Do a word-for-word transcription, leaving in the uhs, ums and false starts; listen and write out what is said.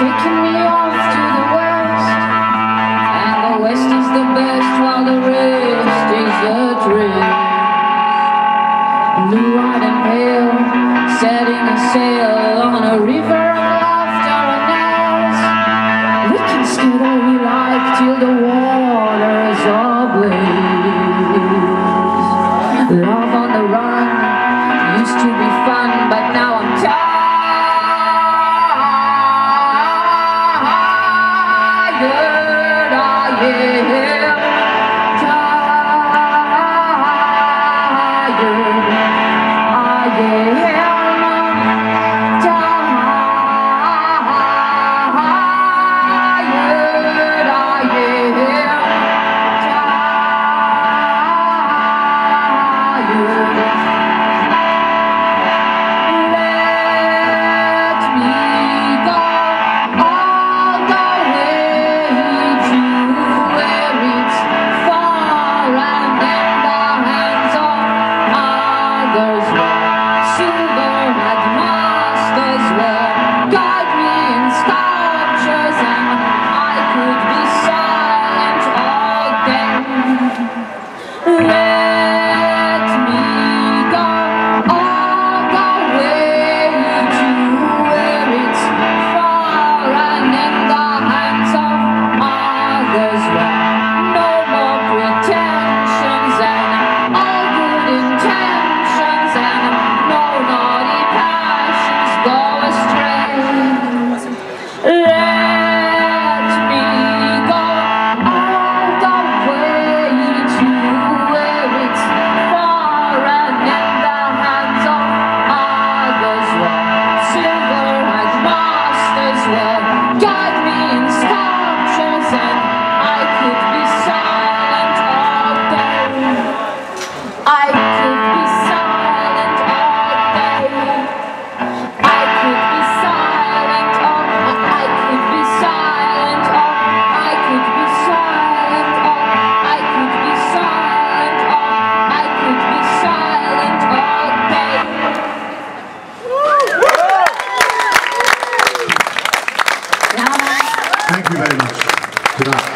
taking me off to the west, and the west is the best while the rest is a dream. Blue-eyed and pale, setting a sail on a river of laughter and nails. We can skate all we like till the waters are blue. Love on the run used to be fun, but now I'm tired. Thank you very much. Good night.